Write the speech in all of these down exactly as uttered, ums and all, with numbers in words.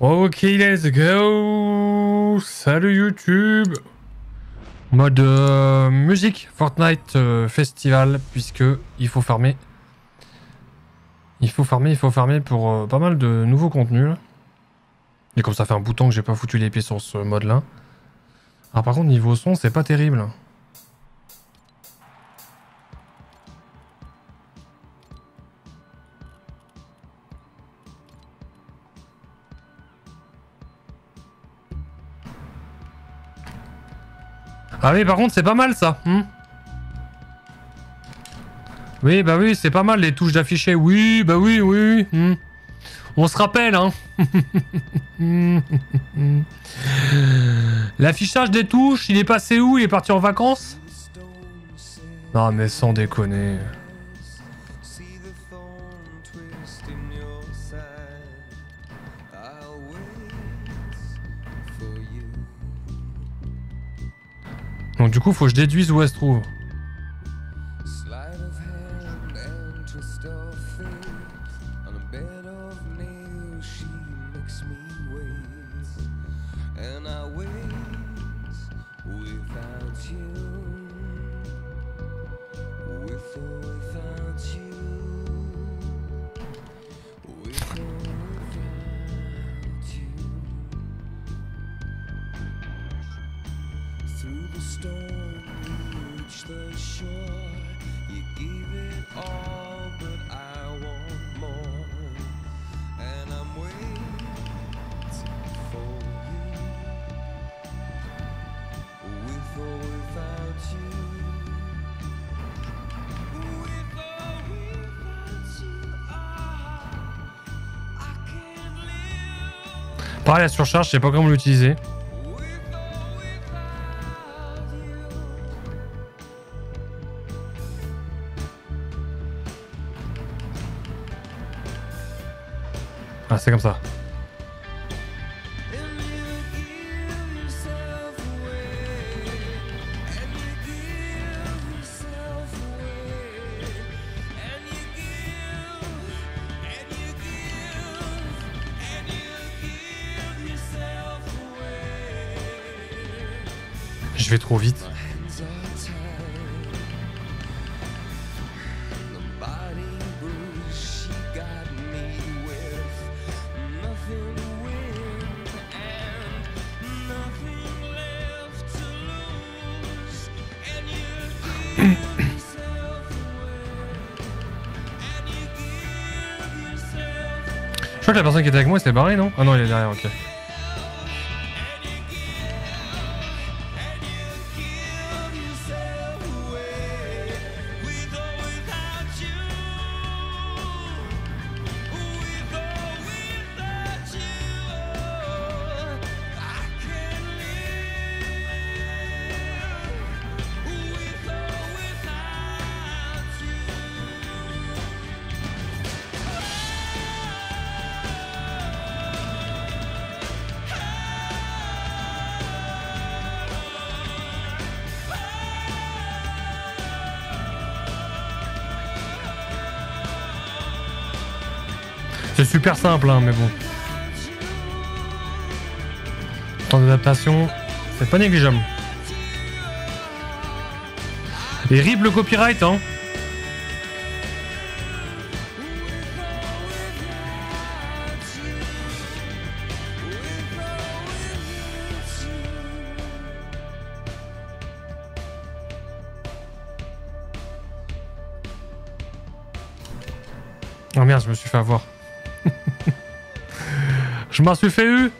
Ok, let's go. Salut YouTube. Mode euh, musique Fortnite euh, Festival, puisque il faut farmer. Il faut farmer, il faut farmer pour euh, pas mal de nouveaux contenus. Là. Et comme ça fait un bout de temps que j'ai pas foutu les pieds sur ce mode là. Ah, par contre, niveau son, c'est pas terrible. Ah oui, par contre, c'est pas mal, ça. Hmm oui, bah oui, c'est pas mal, les touches d'affiché. Oui, bah oui, oui, oui. Hmm. On se rappelle, hein. L'affichage des touches, il est passé où? Il est parti en vacances? Non, mais sans déconner. Donc du coup, faut que je déduise où elle se trouve. Pareil, la surcharge, je sais pas comment l'utiliser. Ah, c'est comme ça. Je vais trop vite. Je crois que la personne qui était avec moi s'est barrée, non? Ah non, il est derrière, ok. C'est super simple, hein, mais bon. Temps d'adaptation, c'est pas négligeable. Et rip le copyright, hein. Oh merde, je me suis fait avoir. Je m'en suis fait eu.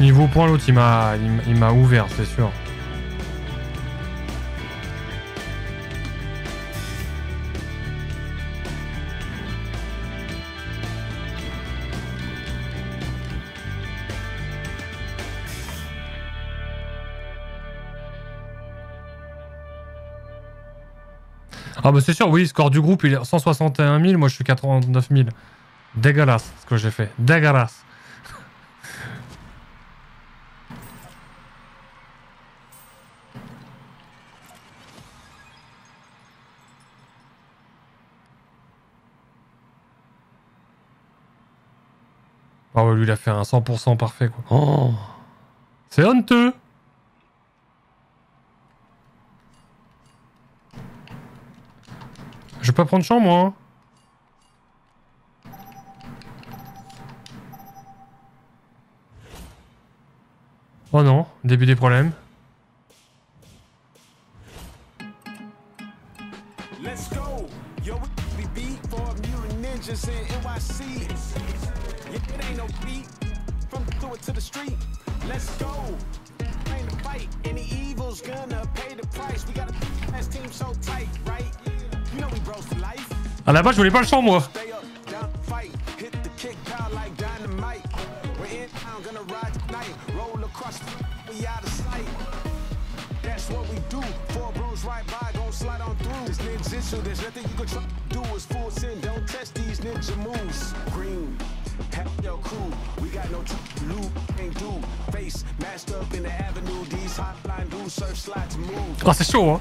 Niveau point, l'autre il m'a il m'a ouvert, c'est sûr. Ah bah c'est sûr, oui, score du groupe, il est cent soixante et un mille, moi je suis quatre-vingt-neuf mille. Dégueulasse ce que j'ai fait, dégueulasse. Ah ouais, lui il a fait un cent pour cent parfait quoi. Oh, c'est honteux. Je vais pas prendre champ moi. Oh non, début des problèmes. Let's go. Yo, we beat for new ninjas in N Y C. It ain't no beat from through it to the street. Let's go. Playing the fight, and the evil's gonna pay the price. We got a best team so tight, right? Ah là-bas, je voulais pas le champ, moi. Ah, c'est chaud, hein.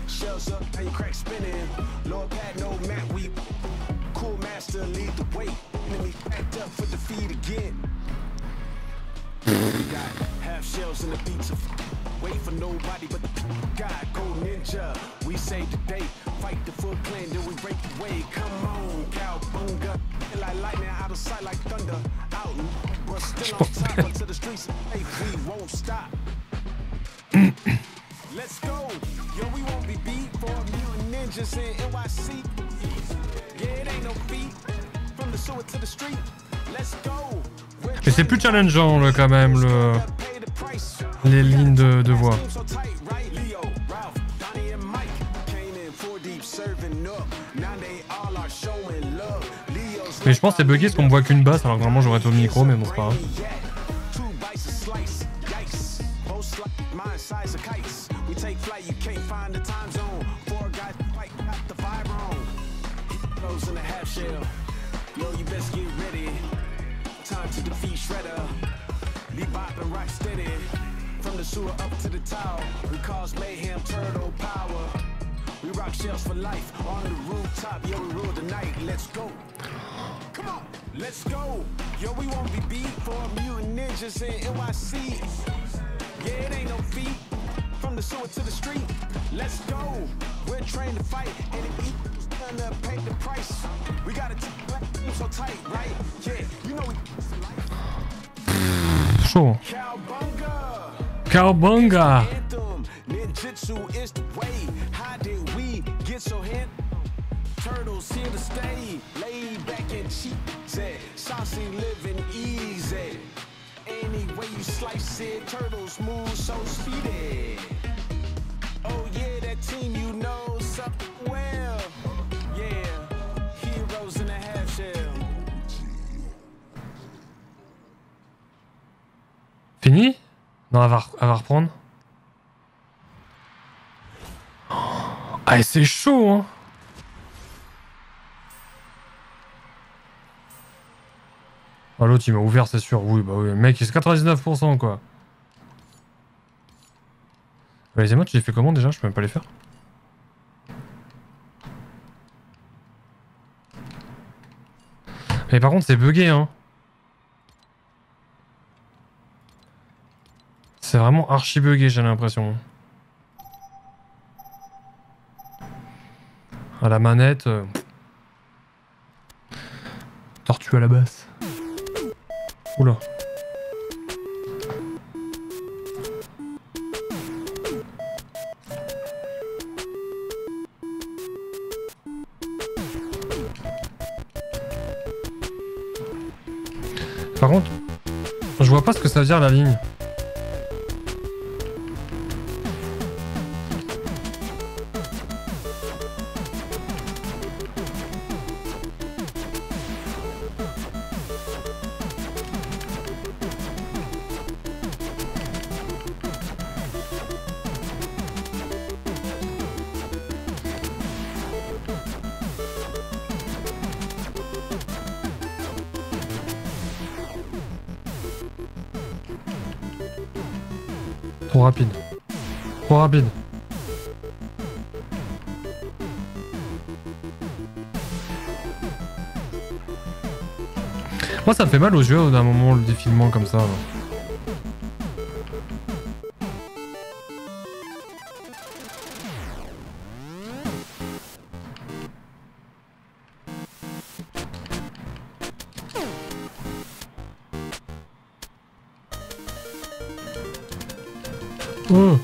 Mais c'est plus challengeant là, quand même le... les lignes de, de voix. Mais je pense que c'est bugué parce qu'on me voit qu'une basse alors que vraiment j'aurais tout le micro, mais bon c'est pas grave. Chaud. Cowbunga. Fini? Non, elle va, elle va reprendre. Oh, ah, c'est chaud, hein. Ah, l'autre, il m'a ouvert, c'est sûr. Oui, bah oui, le mec, il est quatre-vingt-dix-neuf pour cent, quoi. Les émotes, tu les fais comment, déjà? Je peux même pas les faire. Mais par contre, c'est bugué, hein. C'est vraiment archi bugué, j'ai l'impression. À la manette... Euh... Tortue à la basse. Oula. Par contre, je vois pas ce que ça veut dire la ligne. trop rapide. Trop rapide. Moi ça me fait mal aux yeux d'un moment le défilement comme ça. Oh.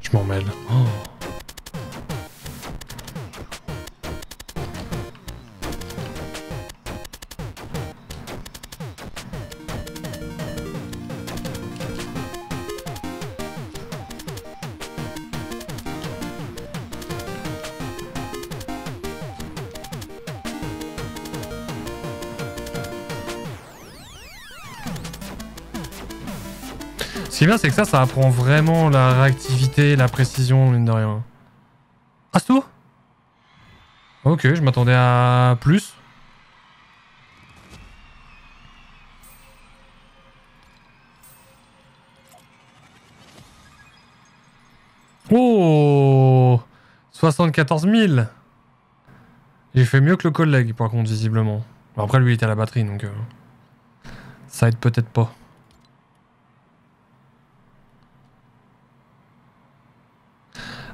Je m'en mêle. Oh. Ce qui est bien, c'est que ça, ça apprend vraiment la réactivité, la précision, mine de rien. Ah, c'est tout ? Ok, je m'attendais à plus. Oh ! soixante-quatorze mille ! J'ai fait mieux que le collègue, par contre, visiblement. Bon, après, lui, il était à la batterie, donc... Euh, ça aide peut-être pas.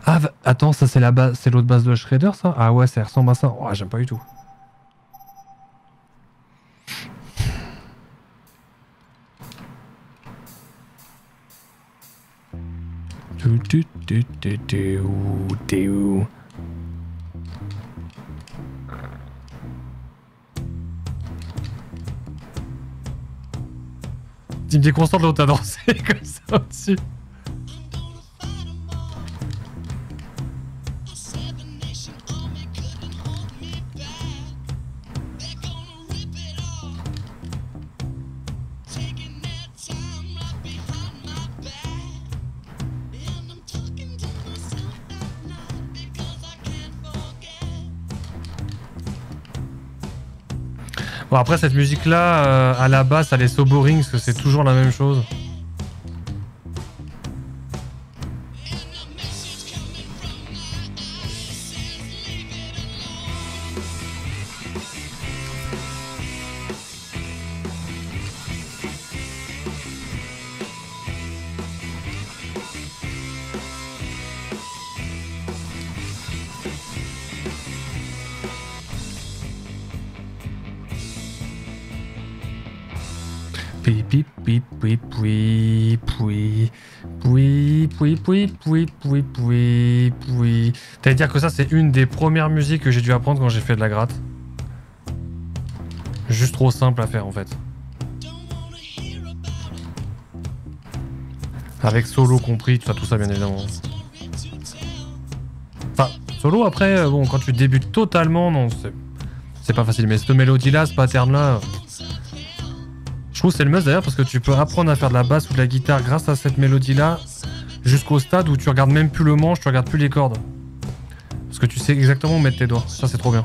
Ah, attends, ça c'est la base, c'est l'autre base de Shredder, ça? Ah ouais, ça ressemble à ça. Oh, j'aime pas du tout. Tu me déconcentres l'autre à danser comme ça au-dessus. Bon, après cette musique là, euh, à la basse, elle est so boring parce que c'est toujours la même chose. Pui, pui, pui, pui, pui, pui, pui, pui, pui, pui, pui, pui, pui. T'allais dire que ça, c'est une des premières musiques que j'ai dû apprendre quand j'ai fait de la gratte. Juste trop simple à faire, en fait. Avec solo compris, tout ça, tout ça, bien évidemment. Enfin, solo, après, bon, quand tu débutes totalement, non, c'est pas facile. Mais cette mélodie-là, ce pattern-là... C'est le must d'ailleurs parce que tu peux apprendre à faire de la basse ou de la guitare grâce à cette mélodie là jusqu'au stade où tu regardes même plus le manche, tu regardes plus les cordes parce que tu sais exactement où mettre tes doigts. Ça c'est trop bien.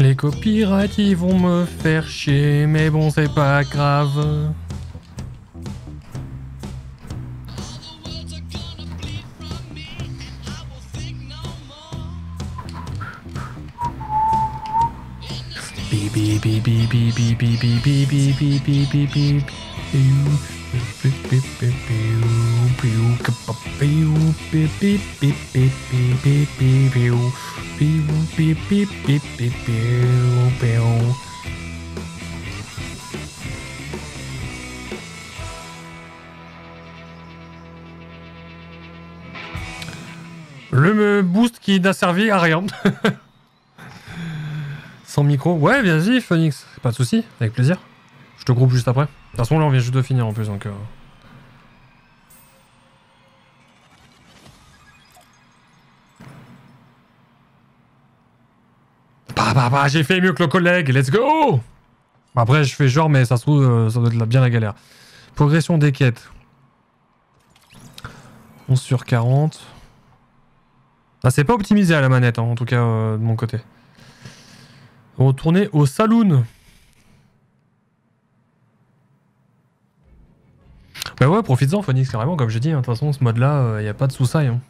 Les copyrights, ils vont me faire chier, mais bon, c'est pas grave. Le boost qui n'a servi à rien. Sans micro. Ouais, vas-y, Phoenix. Pas de soucis, avec plaisir. Je te groupe juste après. De toute façon, là, on vient juste de finir en plus, donc... Euh... Bah, bah, bah, j'ai fait mieux que le collègue, let's go! Après, je fais genre, mais ça se trouve, euh, ça doit être bien la galère. Progression des quêtes. onze sur quarante. Ah, c'est pas optimisé à la manette, hein, en tout cas, euh, de mon côté. Retourner au saloon. Bah ouais, profites-en, Phoenix, carrément, comme j'ai dit. De hein, toute façon, ce mode-là, il euh, n'y a pas de sous-saille. Hein.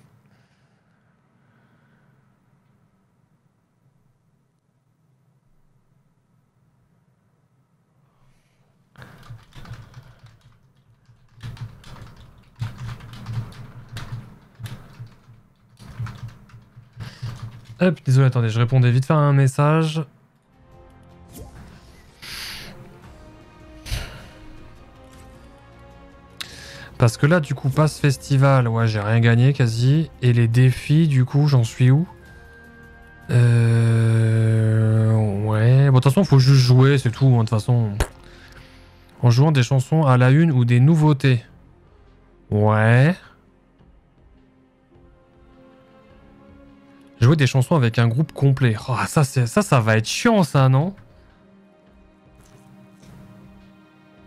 Hop, désolé, attendez, je répondais vite faire un message. Parce que là, du coup, pas ce festival, ouais, j'ai rien gagné quasi. Et les défis, du coup, j'en suis où? Euh... Ouais... Bon, de toute façon, faut juste jouer, c'est tout, de hein, toute façon. En jouant des chansons à la une ou des nouveautés. Ouais... Jouer des chansons avec un groupe complet. Oh, ça, ça, ça va être chiant, ça, non?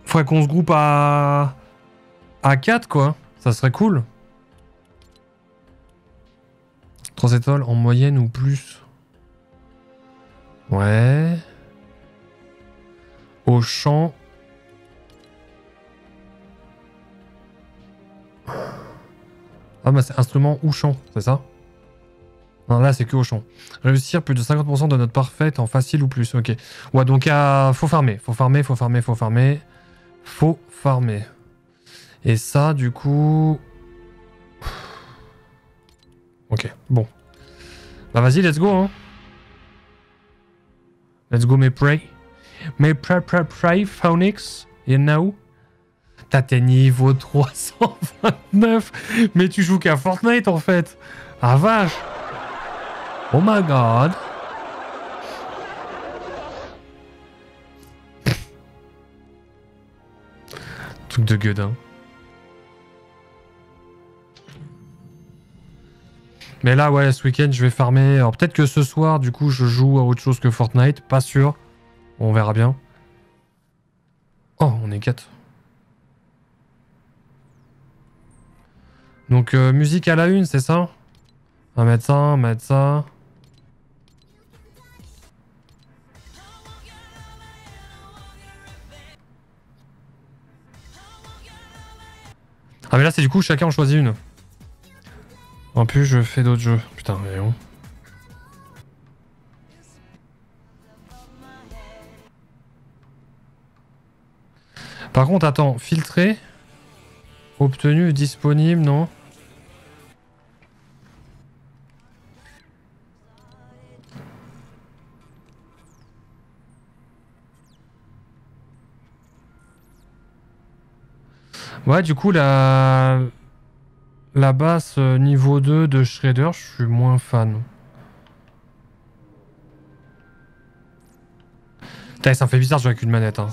Faudrait qu'on se groupe à... à quatre, quoi. Ça serait cool. trois étoiles en moyenne ou plus. Ouais. Au chant. Ah, bah c'est instrument ou chant, c'est ça? Non, là, c'est que au champ. Réussir plus de cinquante pour cent de notre parfaite en facile ou plus. Ok. Ouais, donc, euh, faut farmer. Faut farmer, faut farmer, faut farmer. Faut farmer. Et ça, du coup... Ok, bon. Bah, vas-y, let's go, hein. Let's go, mes prey. Mes prey, prey, prey, Phoenix. You know. T'as tes niveaux trois cent vingt-neuf. Mais tu joues qu'à Fortnite, en fait. Ah, vache. Oh my god. Truc de gueudin. Mais là, ouais, ce week-end, je vais farmer. Alors, peut-être que ce soir, du coup, je joue à autre chose que Fortnite. Pas sûr. On verra bien. Oh, on est quatre. Donc, euh, musique à la une, c'est ça? On va mettre ça, on va mettre ça. Ah mais là c'est du coup chacun en choisit une. En plus je fais d'autres jeux. Putain mais bon. Par contre attends, filtrer. Obtenu, disponible, non? Ouais, du coup, la... la basse niveau deux de Shredder, je suis moins fan. Putain, ça me fait bizarre de jouer avec une manette, hein.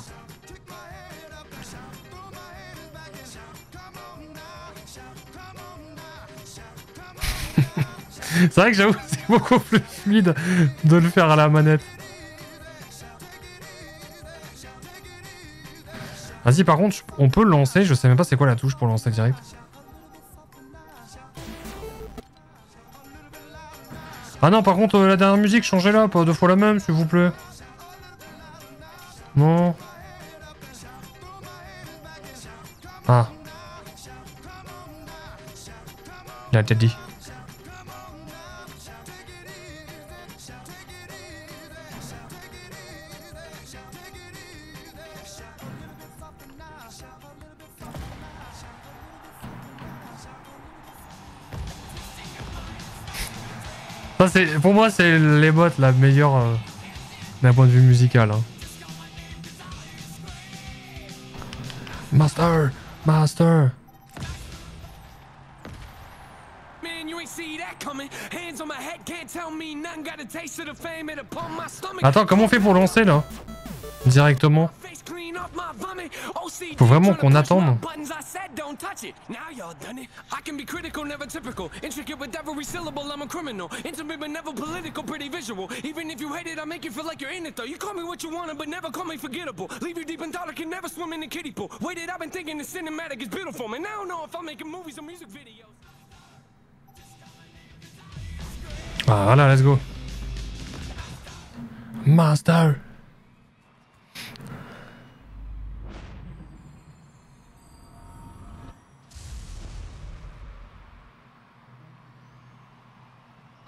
C'est vrai que j'avoue, c'est beaucoup plus fluide de le faire à la manette. Vas-y, par contre, on peut lancer. Je sais même pas c'est quoi la touche pour lancer direct. Ah non, par contre, euh, la dernière musique, changez-la, pas deux fois la même, s'il vous plaît. Non. Ah. Il a peut-être dit. Ça, pour moi, c'est les bots la meilleure euh, d'un point de vue musical. Hein. Master, master. Attends, comment on fait pour lancer là? Directement. Faut vraiment qu'on attende. Ah voilà, let's go. Master.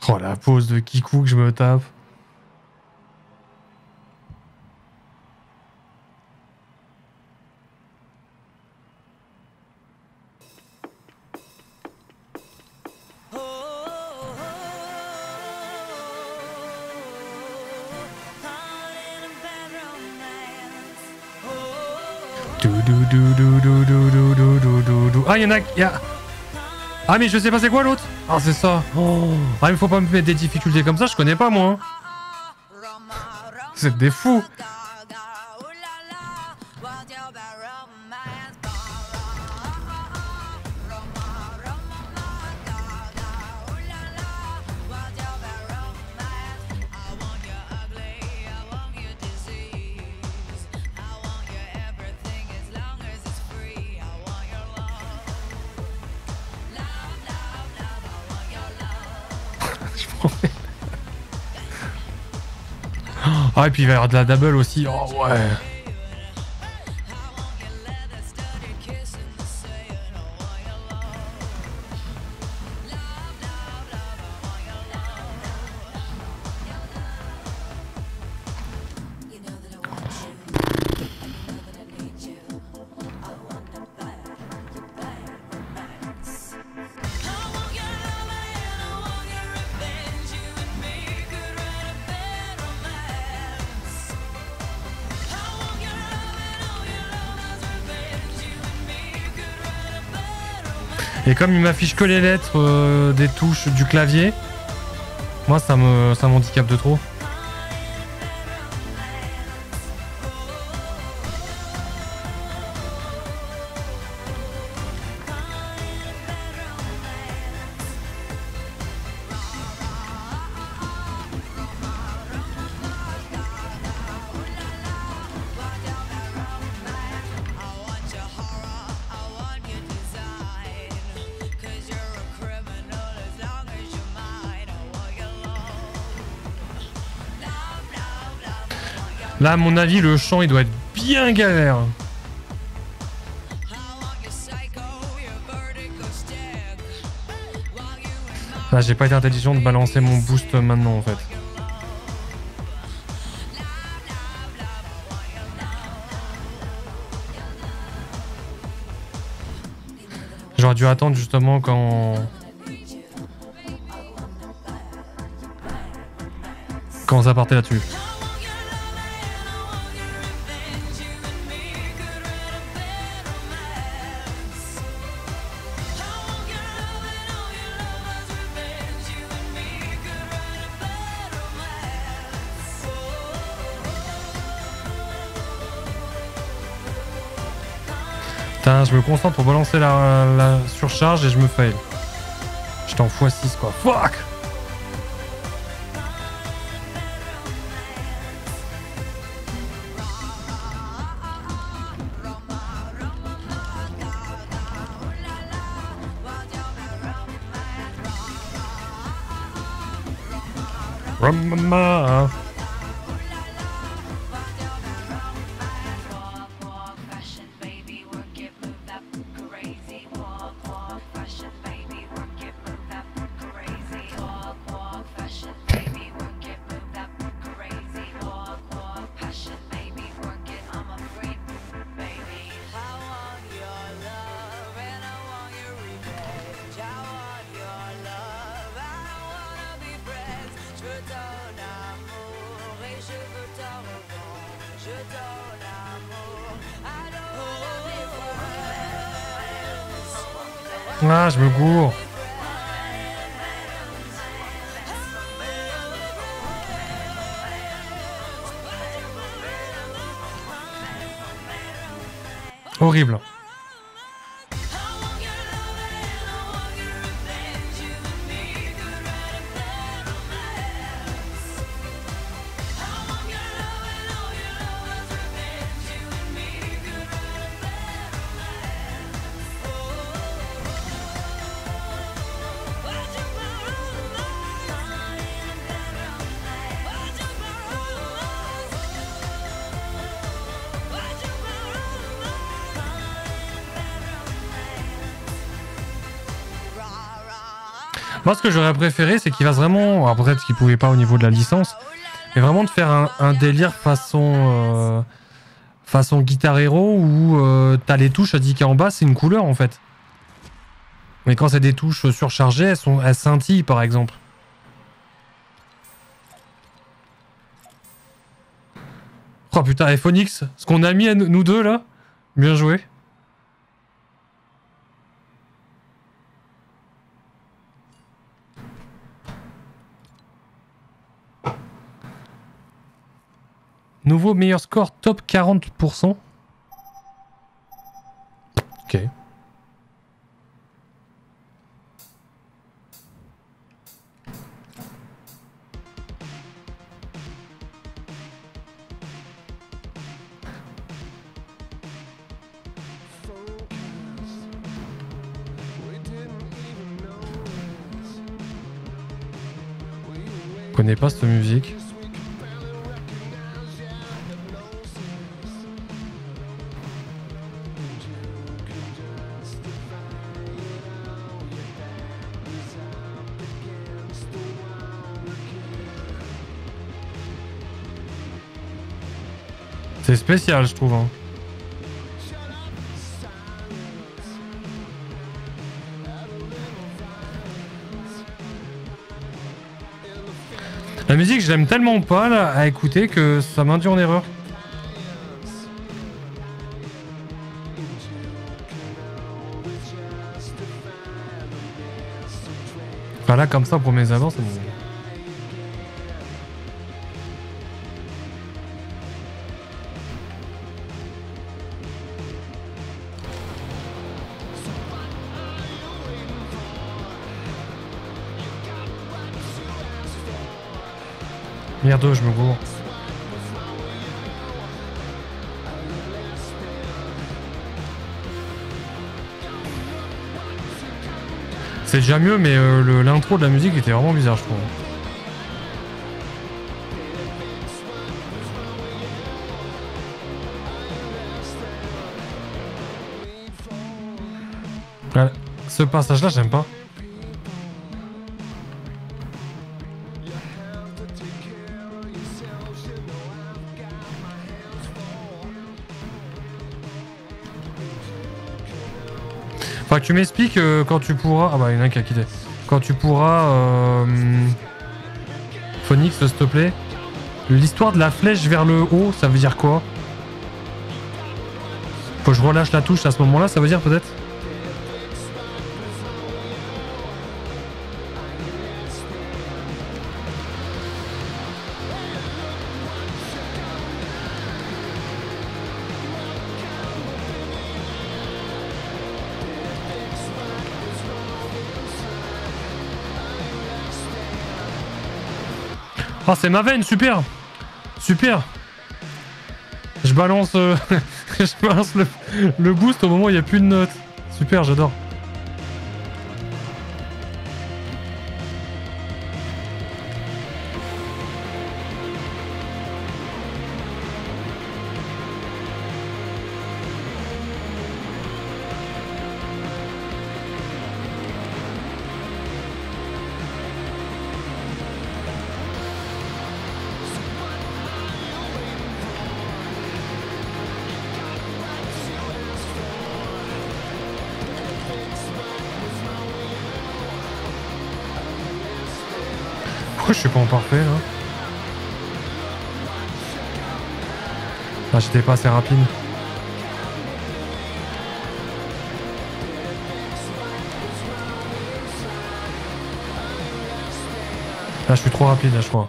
Oh la pause de Kikou que je me tape. Ah y'en a qui... Ah mais je sais pas c'est quoi l'autre. Ah c'est ça. Oh. Ah il faut pas me mettre des difficultés comme ça, je connais pas moi. C'est des fous. Ah et puis il va y avoir de la double aussi, oh ouais. Et comme il m'affiche que les lettres euh, des touches du clavier, moi ça me ça m'handicape de trop. Là, à mon avis, le chant, il doit être bien galère. Là, j'ai pas été intelligent de balancer mon boost maintenant, en fait. J'aurais dû attendre, justement, quand... quand ça partait là-dessus. Je me concentre pour balancer la, la surcharge et je me fail. J'étais en fois six quoi. Fuck! from my mouth. Ah, je me gourre. Horrible. Moi, ce que j'aurais préféré, c'est qu'il fasse vraiment... Alors peut-être qu'il pouvait pas au niveau de la licence, mais vraiment de faire un, un délire façon... Euh, façon Guitar Hero, où euh, t'as les touches indiquées en bas, c'est une couleur, en fait. Mais quand c'est des touches surchargées, elles, sont, elles scintillent, par exemple. Oh putain, et Phoenix, ce qu'on a mis, à nous deux, là, bien joué. Nouveau meilleur score, top quarante pour cent. Ok. Je connais pas cette musique. C'est spécial, je trouve. Hein. La musique, je l'aime tellement pas là, à écouter que ça m'induit en erreur. Enfin là, comme ça, pour mes avances, c'est bon. Merde, je me gourre. C'est déjà mieux, mais euh, l'intro de la musique était vraiment bizarre, je trouve. Voilà. Ce passage-là, j'aime pas. Enfin, tu m'expliques euh, quand tu pourras... Ah bah, il y en a un qui a quitté. Quand tu pourras... Euh... Phoenix, s'il te plaît. L'histoire de la flèche vers le haut, ça veut dire quoi? Faut que je relâche la touche à ce moment-là, ça veut dire peut-être? Ah, c'est ma veine, super, super. Je balance, euh, je balance le, le boost au moment où il n'y a plus de notes. Super, j'adore. Pourquoi je suis pas en parfait là? Là j'étais pas assez rapide. Là je suis trop rapide là je crois.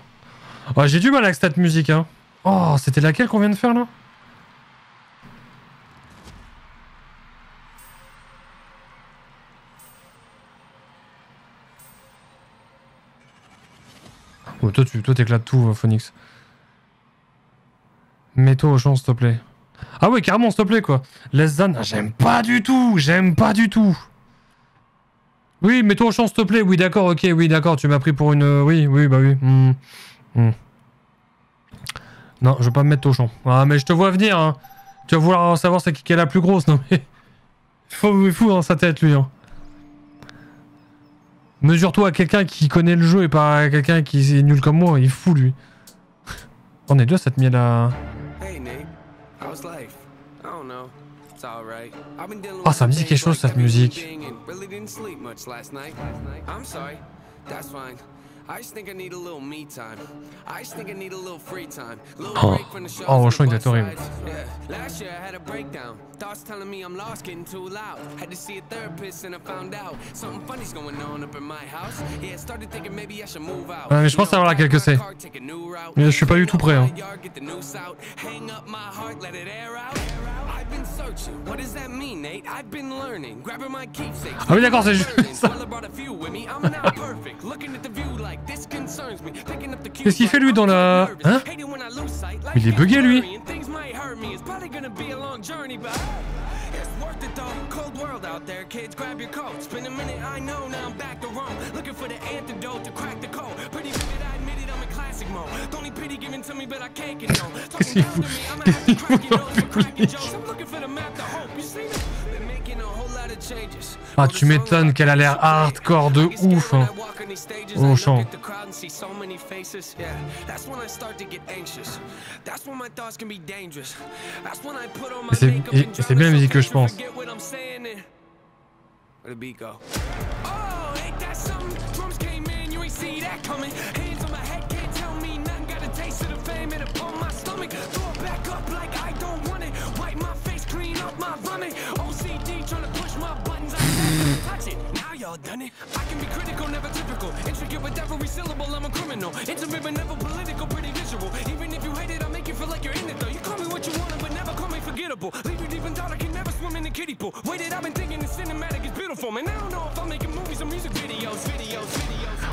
Oh, j'ai du mal avec cette musique hein. Oh c'était laquelle qu'on vient de faire là? Oh, toi tu toi t'éclates tout Phoenix. Mets-toi au champ s'il te plaît. Ah ouais carrément s'il te plaît quoi. Laisse Zan. Ah, j'aime pas du tout. J'aime pas du tout. Oui, mets-toi au champ, s'il te plaît. Oui, d'accord, ok, oui, d'accord. Tu m'as pris pour une... Oui, oui, bah oui. Mmh. Mmh. Non, je veux pas me mettre au champ. Ah, mais je te vois venir, hein. Tu vas vouloir savoir c'est qui qui est la plus grosse, non mais... Fou, fou dans sa tête, lui, hein. Mesure-toi à quelqu'un qui connaît le jeu et pas à quelqu'un qui est nul comme moi. Il est fou, lui. On est deux, cette mienne là. Ah, oh, ça me dit quelque chose cette musique. Oh, oh le chant il est horrible. Ouais, mais je pense savoir laquelle que c'est. Mais je suis pas du tout prêt. Hein. Ah oui d'accord c'est juste ça. Qu'est-ce qu'il fait lui dans la... Hein? Il est bugué lui. Qu'est-ce qu'il fout? Qu'est-ce qu'il fout dans le public? Ah tu m'étonnes qu'elle a l'air hardcore de ouf hein. Au chant. C'est bien la musique que je pense.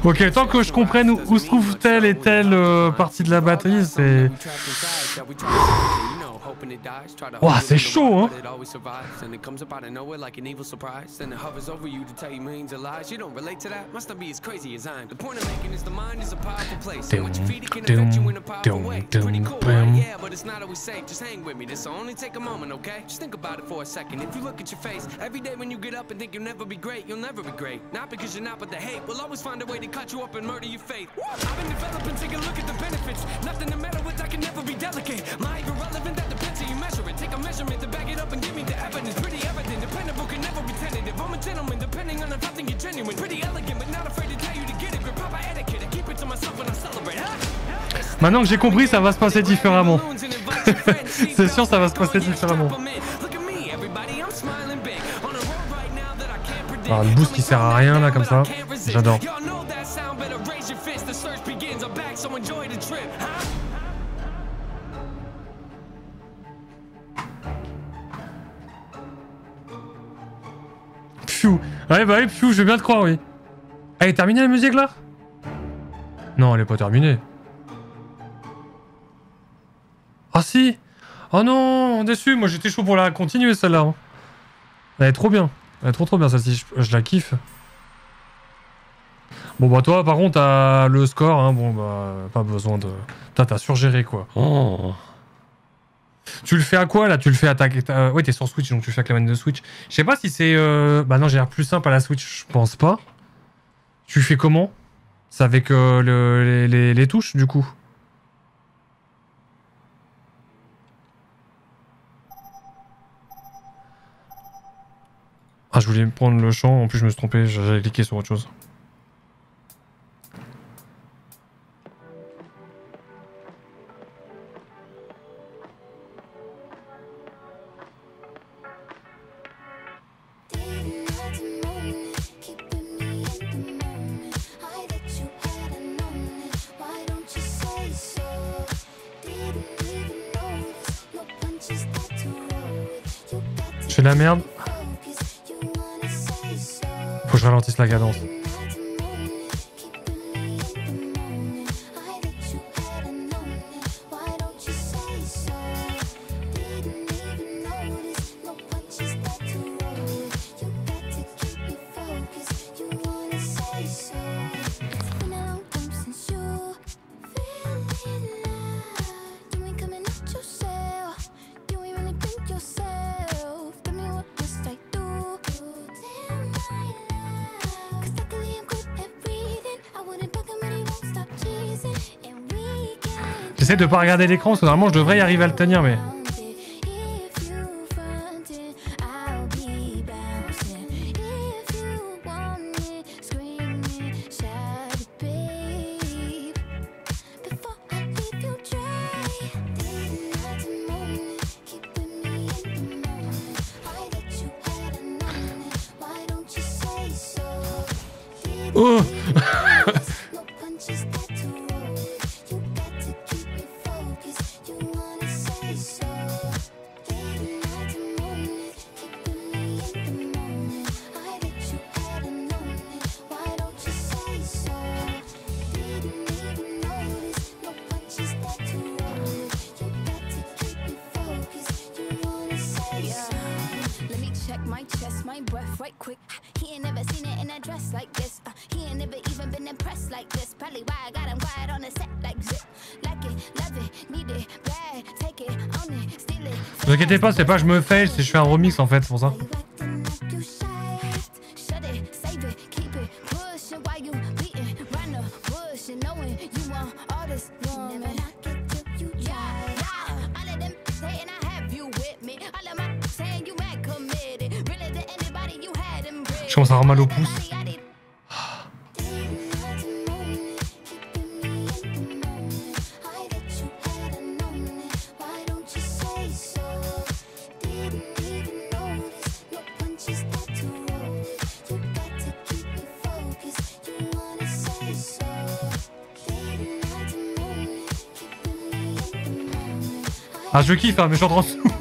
Ok, tant que je comprenne où, où se trouve telle et telle euh, partie de la batterie, c'est... Wow, c'est chaud, hein. Maintenant que j'ai compris, ça va se passer différemment. C'est sûr, ça va se passer différemment. Ah, le boost qui sert à rien là comme ça, j'adore. Ouais bah oui, pfiou, je vais bien te croire, oui. Elle est terminée la musique là? Non, elle est pas terminée. Ah si! Oh non, déçu, moi j'étais chaud pour la continuer celle-là. Hein. Elle est trop bien, elle est trop trop bien celle-ci, je, je la kiffe. Bon bah toi par contre t'as le score, hein. Bon bah pas besoin de... T'as t'as surgéré quoi. Oh. Tu le fais à quoi là? Tu le fais à ta... Euh, ouais, t'es sur Switch, donc tu le fais avec la manette de Switch. Je sais pas si c'est... Euh... Bah non, j'ai l'air plus simple à la Switch, je pense pas. Tu fais comment? C'est avec euh, le, les, les, les touches, du coup? Ah, je voulais prendre le chant, en plus je me suis trompé, j'avais cliqué sur autre chose. c'est de la merde. Faut que je ralentisse la cadence. J'essaie de pas regarder l'écran parce que normalement je devrais y arriver à le tenir, mais... Oh. Ne vous inquiétez pas, c'est pas je me fail, c'est je fais un remix en fait, c'est pour ça. Je commence à avoir mal au pouce. Ah, je kiffe, hein, mais je suis en train de souffrir.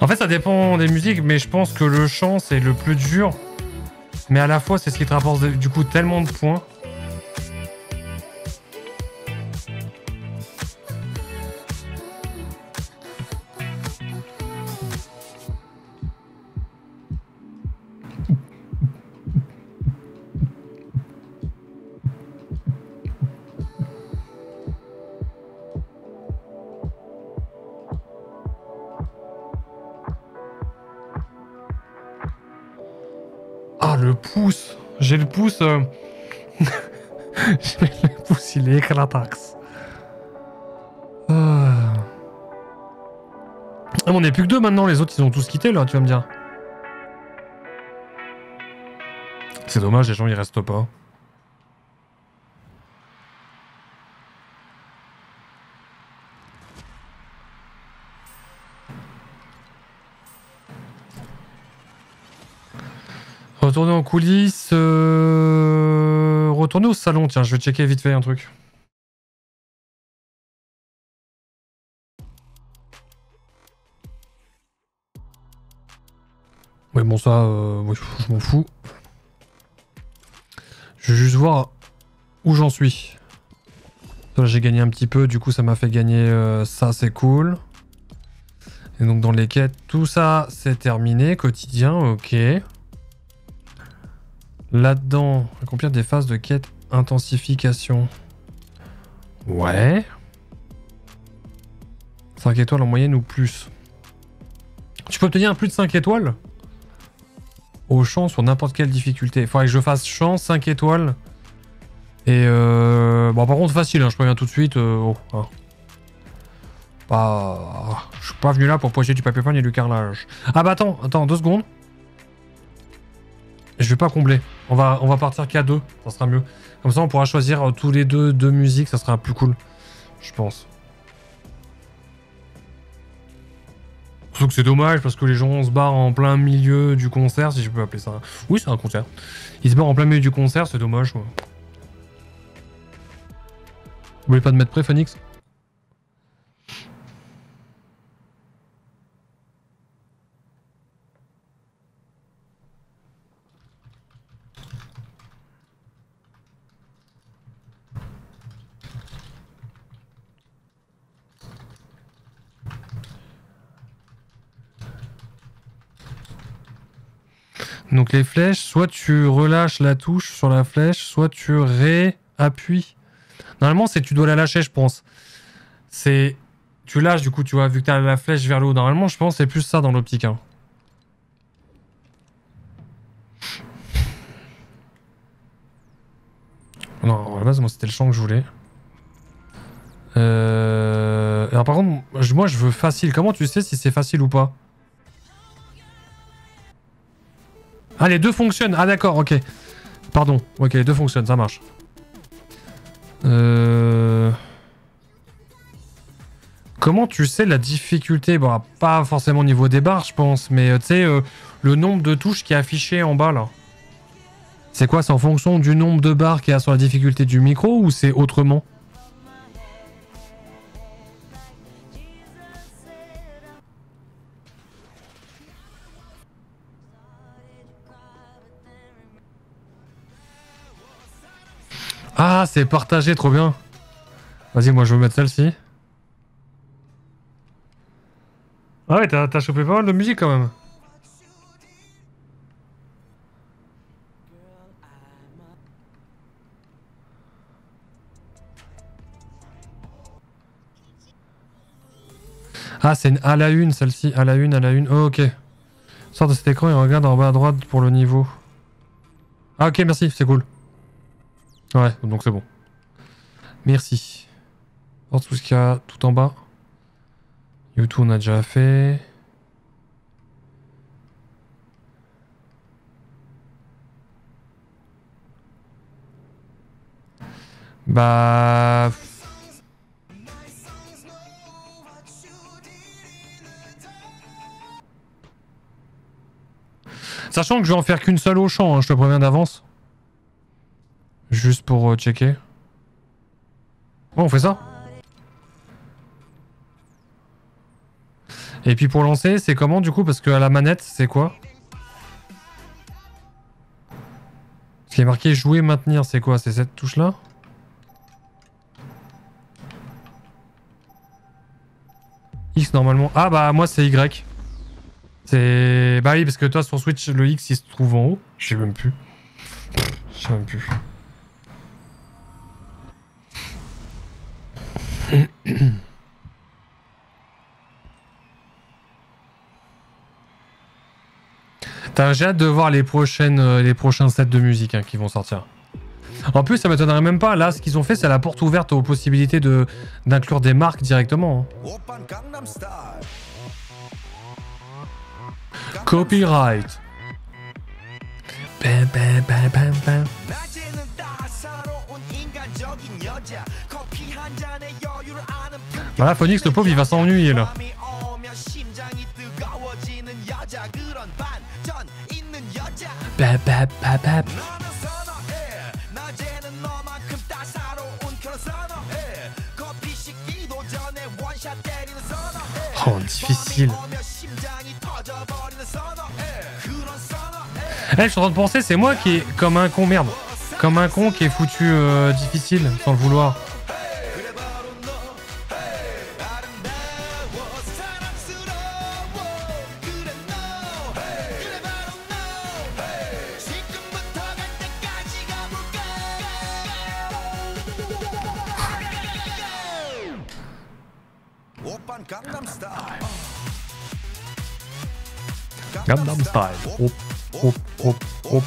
En fait, ça dépend des musiques, mais je pense que le chant, c'est le plus dur. Mais à la fois, c'est ce qui te rapporte du coup tellement de points. Le pouce, j'ai le pouce, euh... j'ai le pouce, il est éclatax. Euh... Ah, on n'est plus que deux maintenant, les autres ils ont tous quitté là, tu vas me dire. C'est dommage, les gens ils restent pas. Retourner en coulisses, euh... retourner au salon, tiens, je vais checker vite fait un truc. Oui, bon, ça, euh... oui, je m'en fous. Je vais juste voir où j'en suis. Là, j'ai gagné un petit peu, du coup, ça m'a fait gagner euh, ça, c'est cool. Et donc, dans les quêtes, tout ça, c'est terminé. Quotidien, ok. Là-dedans, accomplir des phases de quête intensification. Ouais. cinq étoiles en moyenne ou plus. Tu peux obtenir un plus de cinq étoiles au champ sur n'importe quelle difficulté. Il faudrait que je fasse champ, cinq étoiles. Et euh... bon, par contre, facile, hein, je préviens tout de suite. Euh... Oh, hein. Bah... Je suis pas venu là pour projeter du papier peint et du carrelage. Ah bah attends, attends, deux secondes. Je vais pas combler. On va, on va partir qu'à deux. Ça sera mieux. Comme ça, on pourra choisir tous les deux deux musiques. Ça sera plus cool, je pense. Surtout que c'est dommage parce que les gens se barrent en plein milieu du concert, si je peux appeler ça. Oui, c'est un concert. Ils se barrent en plein milieu du concert, c'est dommage. Quoi. Vous voulez pas de mettre prêt, Phoenix? Donc les flèches, soit tu relâches la touche sur la flèche, soit tu réappuies. Normalement, c'est tu dois la lâcher, je pense. C'est tu lâches, du coup, tu vois, vu que tu as la flèche vers le haut. Normalement, je pense que c'est plus ça dans l'optique. Hein. Non, à la base, moi, c'était le champ que je voulais. Euh... Alors par contre, moi, je veux facile. Comment tu sais si c'est facile ou pas ? Ah, les deux fonctionnent. Ah, d'accord, ok. Pardon. Ok, les deux fonctionnent, ça marche. Euh... Comment tu sais la difficulté? Bon, pas forcément au niveau des barres, je pense, mais tu sais, euh, le nombre de touches qui est affiché en bas, là. C'est quoi? C'est en fonction du nombre de barres qu'il y a sur la difficulté du micro ou c'est autrement? Ah, c'est partagé, trop bien. Vas-y, moi je veux mettre celle-ci. Ah ouais, t'as chopé pas mal de musique quand même. Ah, c'est une à la une, celle-ci, à la une, à la une. Oh, ok. Sors de cet écran et regarde en bas à droite pour le niveau. Ah ok, merci, c'est cool. Ouais, donc c'est bon. Merci. Porte tout ce qu'il y a tout en bas. YouTube, on a déjà fait. Bah... Sachant que je vais en faire qu'une seule au champ, hein, je te préviens d'avance. Juste pour euh, checker. Oh, on fait ça. Et puis pour lancer, c'est comment du coup? Parce que à la manette, c'est quoi? Ce qui est marqué jouer, maintenir, c'est quoi? C'est cette touche-là? X normalement. Ah bah moi c'est Y. C'est... Bah oui, parce que toi sur Switch, le X il se trouve en haut. Je sais même plus. Je sais même plus. T'as hâte de voir les prochaines euh, les prochains sets de musique hein, qui vont sortir. En plus, ça m'étonnerait même pas. Là, ce qu'ils ont fait, c'est la porte ouverte aux possibilités de d'inclure des marques directement. Hein. Copyright. Bam, bam, bam, bam, bam. Voilà, Phoenix, le pauvre, il va s'ennuyer là. Bap, bap, bap, bap. Oh, difficile. Eh, je suis en train de penser, c'est moi qui est comme un con, merde. Comme un con qui est foutu euh, difficile sans le vouloir. Gangnam Style. Hop, hop, hop, hop.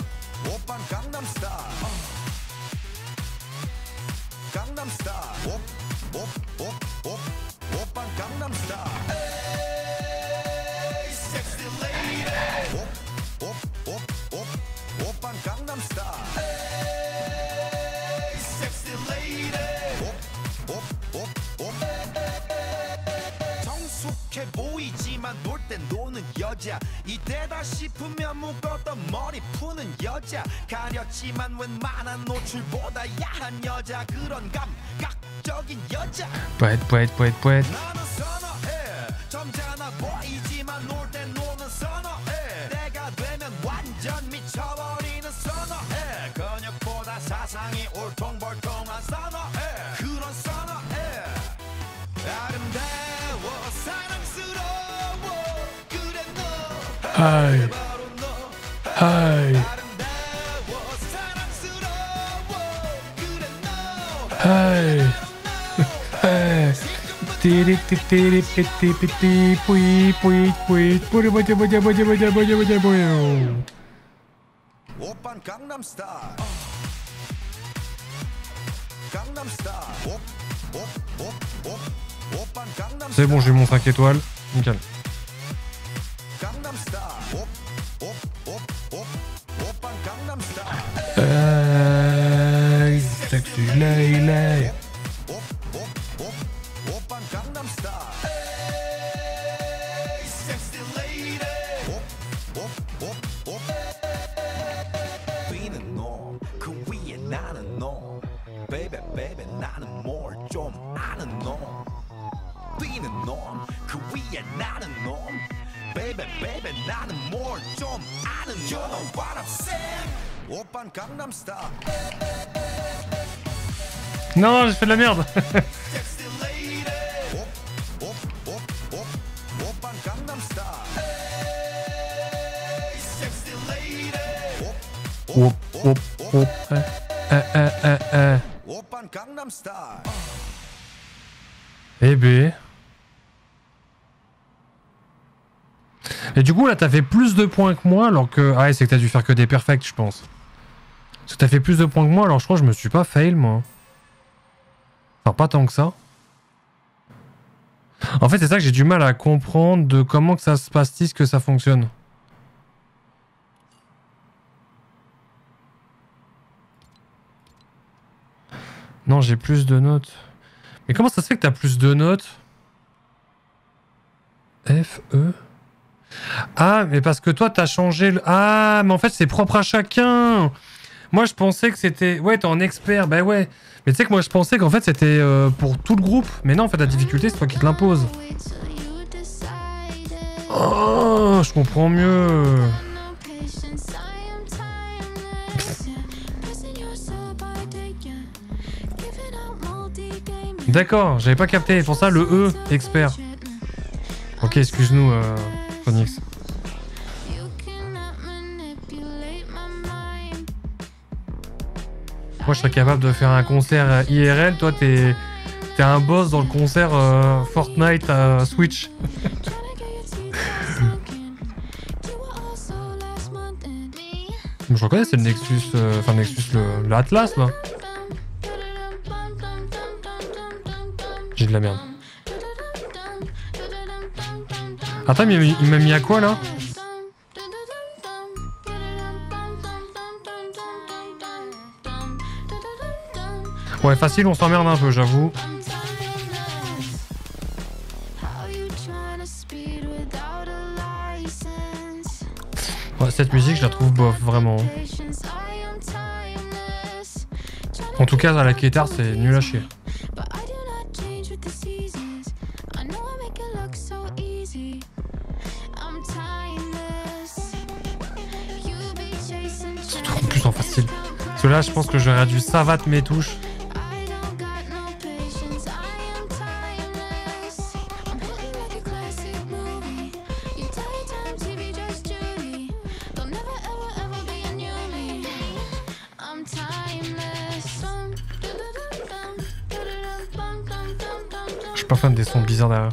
착해 보이지만 놀 땐 노는 여자 이때다 싶으면 묶었던 머리 푸는 여자 가렸지만 웬만한 노출보다 야한 여자 그런 감각적인 여자 Poet, poet, poet, poet 나는 선어해 점잖아 보이지만 놀 땐 노는 선어해 내가 되면 완전 미쳐버리는 선어해 근육보다 사상이 울퉁불퉁한 선어해 그런 선어해 아름다워 사랑스러워 그래 너 하이 하이 Hey, hey, tiri tiri piti piti pui pui pui puri boja boja boja boja boja boja boja. Open Gangnam Style. Gangnam Style. Op op op op. Open Gangnam Style. C'est bon, j'ai mon cinq étoiles. Nickel. Gangnam Style. Op op op op. Open Gangnam Style. Lay, lay. Non, j'ai fait de la merde. Wop wop wop. Eh ben. Et du coup là, t'as fait plus de points que moi, alors que ah ouais, c'est que t'as dû faire que des perfects, je pense. Parce que t'as fait plus de points que moi, alors je crois que je me suis pas fail moi. Enfin, pas tant que ça. En fait, c'est ça que j'ai du mal à comprendre de comment que ça se passe-t-il que ça fonctionne. Non, j'ai plus de notes. Mais comment ça se fait que t'as plus de notes F, E... Ah, mais parce que toi, t'as changé le... Ah, mais en fait, c'est propre à chacun. Moi, je pensais que c'était... Ouais, t'es en expert, bah ouais. Mais tu sais que moi, je pensais qu'en fait, c'était euh, pour tout le groupe. Mais non, en fait, la difficulté, c'est toi qui te l'impose. Oh, je comprends mieux. D'accord, j'avais pas capté. Pour ça, le E, expert. Ok, excuse-nous, euh, Phoenix. Moi, je serais capable de faire un concert I R L. Toi, t'es t'es un boss dans le concert euh, Fortnite euh, Switch. Je reconnais, c'est le Nexus, euh, enfin le Nexus, l'Atlas, là. J'ai de la merde. Attends, mais il m'a mis à quoi, là? Ouais, facile, on s'emmerde un peu, j'avoue. Ouais, cette musique, je la trouve bof, vraiment. En tout cas, à la guitare, c'est nul à chier. C'est trop plus en facile. Parce que là, je pense que j'aurais dû savate mes touches. Pas fan des sons bizarres derrière.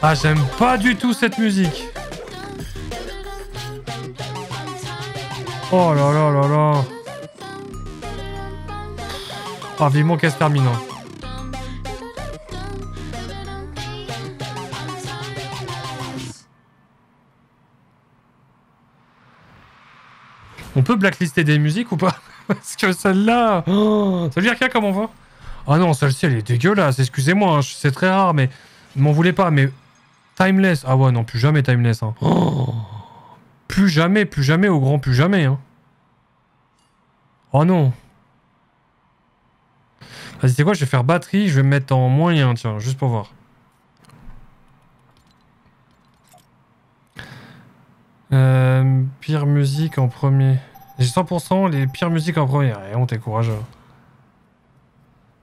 Ah, j'aime pas du tout cette musique. Oh là là là là. Ah, vivement qu'elle se termine. On peut blacklister des musiques ou pas? Parce que celle-là... Oh, ça veut dire qu'il y a comment on voit. Ah non, celle-ci, elle est dégueulasse. Excusez-moi, hein, c'est très rare, mais... M'en voulez pas, mais... Timeless. Ah ouais, non, plus jamais Timeless. Hein. Oh, plus jamais, plus jamais, au grand plus jamais. Hein. Oh non. Vas-y, c'est quoi? Je vais faire batterie, je vais me mettre en moyen, tiens, juste pour voir. Euh, pire musique en premier. J'ai cent pour cent les pires musiques en premier. Et on t'est courageux.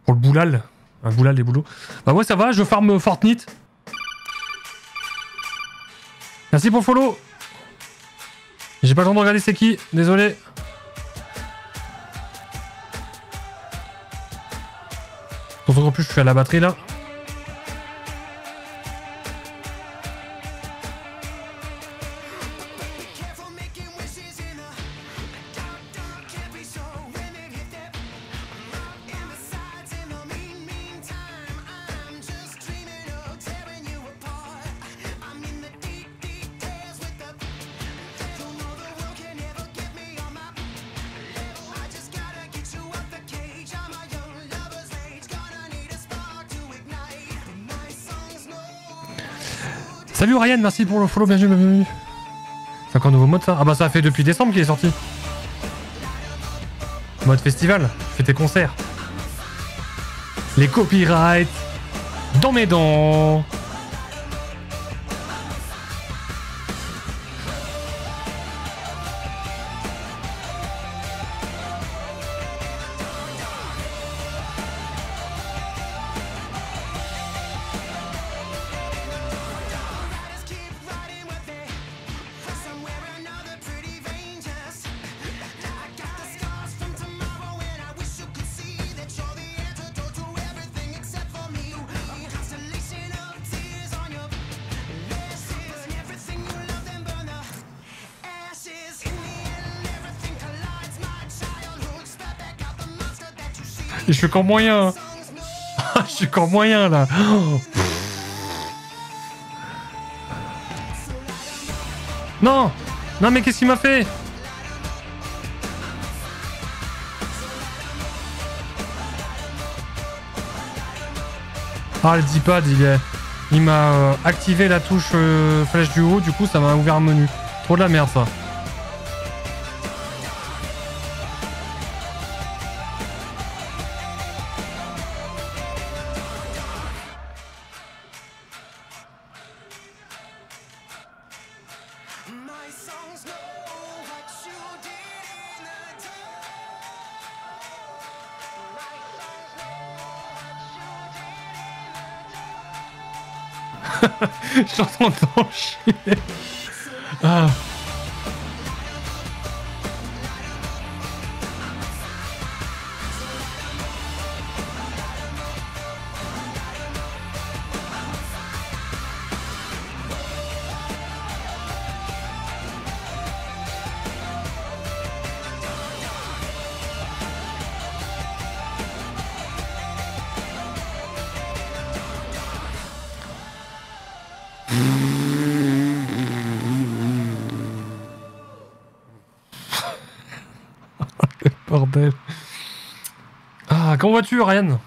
Pour le boulal. Un boulal des boulots. Bah ouais, ça va, je farme Fortnite. Merci pour le follow. J'ai pas le temps de regarder c'est qui, désolé. En plus, je suis à la batterie là. Salut Ryan, merci pour le follow, bienvenue. C'est encore un nouveau mode ça? Ah bah ça fait depuis décembre qu'il est sorti. Mode festival, fais tes concerts. Les copyrights dans mes dents. Et je suis qu'en moyen. Je suis qu'en moyen, là. Oh. Non. Non, mais qu'est-ce qu'il m'a fait? Ah, le D-pad, il est... Il m'a euh, activé la touche euh, flèche du haut. Du coup, ça m'a ouvert un menu. Trop de la merde, ça. Je t'entends chier. Ah. Bordel. Ah, comment vas-tu, Ryan?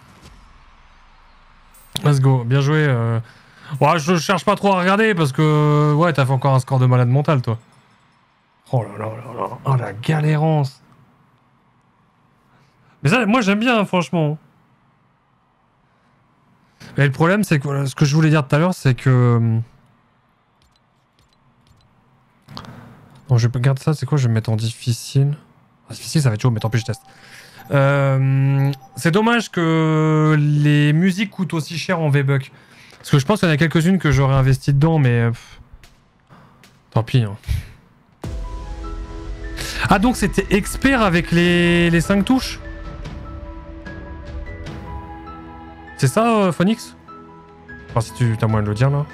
Let's go, bien joué. Euh... Ouais, je cherche pas trop à regarder parce que... Ouais, t'as fait encore un score de malade mental, toi. Oh là là là là. Oh, la galérance. Mais ça, moi, j'aime bien, franchement. Mais le problème, c'est que... Ce que je voulais dire tout à l'heure, c'est que... Bon, je garde ça, c'est quoi? Je vais me mettre en difficile. Difficile, ça va être chaud, mais tant pis, je teste. Euh, c'est dommage que les musiques coûtent aussi cher en V-Bucks. Parce que je pense qu'il y en a quelques-unes que j'aurais investi dedans, mais... Pff, tant pis. Hein. Ah, donc c'était expert avec les, les cinq touches? C'est ça, euh, Phoenix? Enfin, si tu as moyen de le dire, là.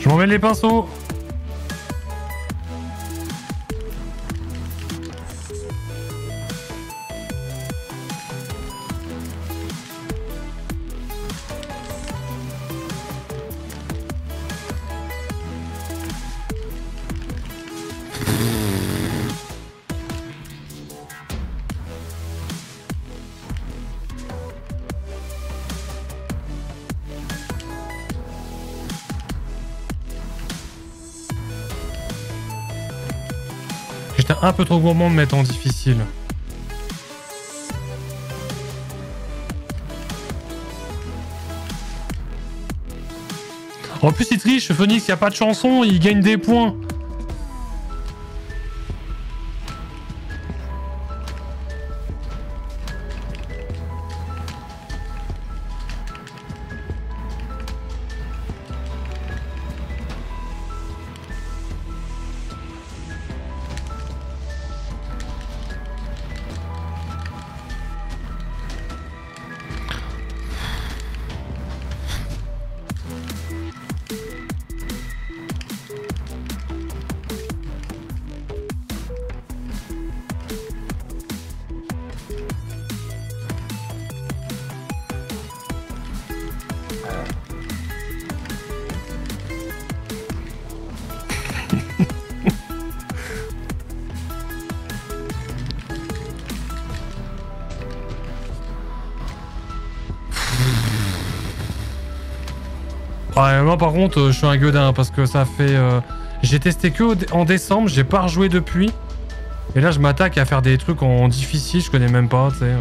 Je m'en mets les pinceaux. un peu trop gourmand de mettre en difficile. En plus, il triche, Phoenix, il n'y a pas de chanson, il gagne des points. Ah, moi par contre, je suis un gueudin parce que ça fait... Euh... J'ai testé que en décembre, j'ai pas rejoué depuis. Et là, je m'attaque à faire des trucs en difficile, je connais même pas, tu sais.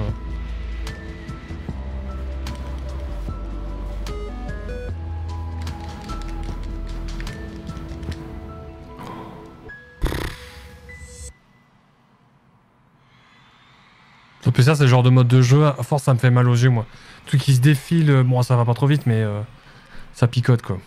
En plus, ça, c'est le genre de mode de jeu, à force, ça me fait mal aux yeux, moi. Tout qui se défile, bon, ça va pas trop vite, mais... Euh... Ça picote, quoi.